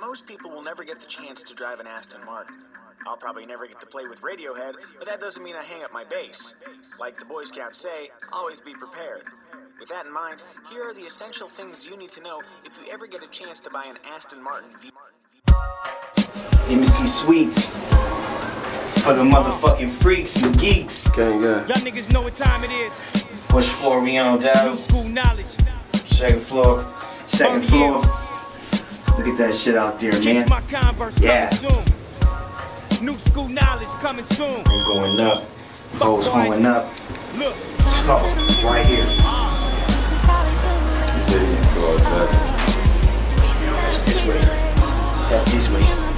Most people will never get the chance to drive an Aston Martin. I'll probably never get to play with Radiohead, but that doesn't mean I hang up my bass. Like the Boy Scouts say, always be prepared. With that in mind, here are the essential things you need to know if you ever get a chance to buy an Aston Martin V. Embassy Suites. For the motherfucking freaks and geeks. Gang. Y'all niggas know what time it is. Which floor we on down? New school knowledge. Second floor. Look at that shit out there, man. Kiss My Converse, yeah. Coming soon. New school knowledge coming soon. I'm going up. Bows going up. Look. Oh, right here. That's this way. That's this way.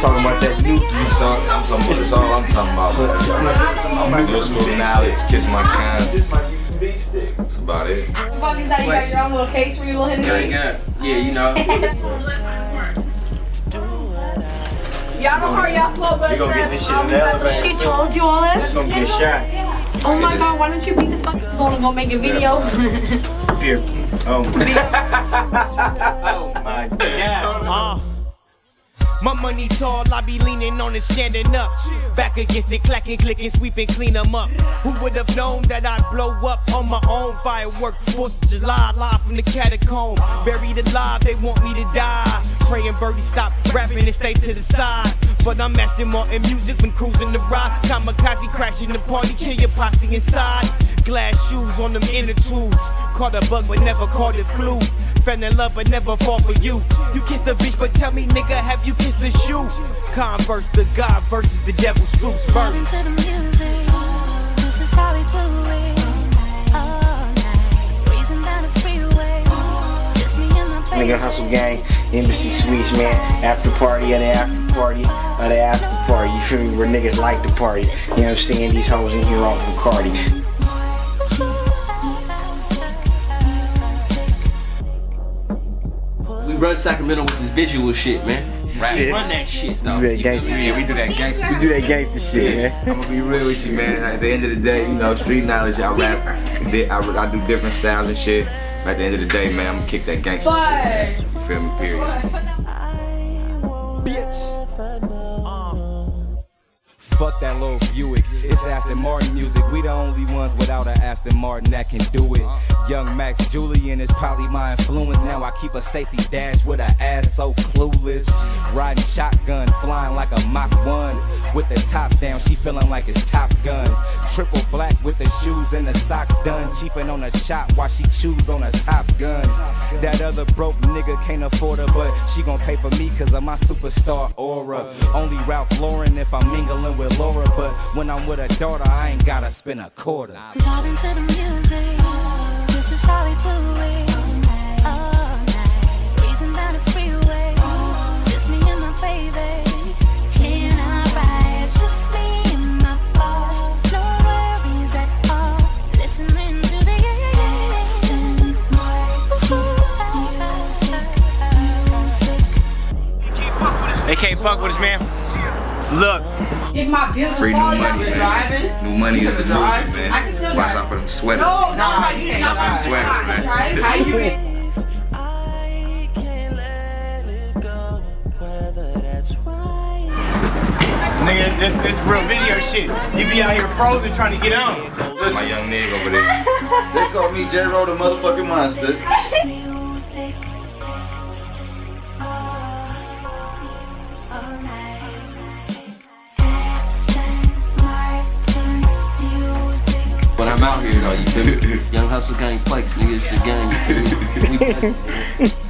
Talking about that new song, I'm talking about that's all I'm talking about. I'm middle school knowledge, kiss my cons. That's about it. Funny that you got your own little case for your little Henry. Yeah, you know. Y'all don't hurry, y'all slow, but she told you all this. It's gonna get shot. Oh my god, why don't you be the fucking phone and go make a video? Here. Oh. Oh my god. My money tall, I be leaning on and standing up. Back against it, clacking, clicking, sweeping, clean them up. Who would have known that I'd blow up on my own? Firework, 4th of July, live from the catacomb. Buried alive, they want me to die. Praying birdie stop rapping and stay to the side. But I'm Aston Martin Music when cruising the ride. Kamikaze crashing the party, kill your posse inside. Glass shoes on them inner tubes. Caught a bug but never caught it flu. Fell in love but never fall for you. You kissed the bitch but tell me nigga, have you kissed the shoe? Converse the God versus the devil's troops burn. Into the music, this is how we do it. All night, raising down the freeway. Just me and my baby. Nigga, Hustle Gang, Embassy Suites, man. After party at the after party at the after party. You feel me? Where niggas like to party. You know what I'm saying? These hoes in here off from Cardi. Run Sacramento with this visual shit, man. Right. Run that shit, though. We do that gangster shit. We do that gangster shit, man. I'm gonna be real with you, man. At the end of the day, you know, street knowledge, I rap. I do different styles and shit. But at the end of the day, man, I'm gonna kick that gangster shit, man. You feel me? Period. Bitch. Fuck that little Buick. It's Aston Martin music. We the only ones without an Aston Martin that can do it. Young Max Julian is probably my influence. Now I keep a Stacy Dash with an ass so clueless. Riding shotgun, flying like a Mach 1. With the top down, she feeling like it's Top Gun. Triple black with the shoes and the socks done. Chiefin' on a chop while she chews on her Top Guns. That other broke nigga can't afford her, but she gon' pay for me cause of my superstar aura. Only Ralph Lauren if I'm mingling with Laura. But when I'm with a daughter, I ain't gotta spend a quarter. Bobbing to the music. This is how we do it, all night, breezing down the freeway, just me and my baby, can I ride, just me and my boss, no worries at all, listening to the Aston Martin. They can't fuck with us, man. Look. If my bills free new money, man. New money is the drive, man. I can still watch out for them sweaters. No, nah, you can't. Watch out for them sweaters, man. How you doing? I can't let it go, whether that's right. Nigga, this real video shit. You be out here frozen trying to get on. That's my young nigga over there. They call me J-Ro the motherfucking monster. I'm out here though, you feel me? Young Hustle Gang Flex, nigga, it's the gang, you feel me?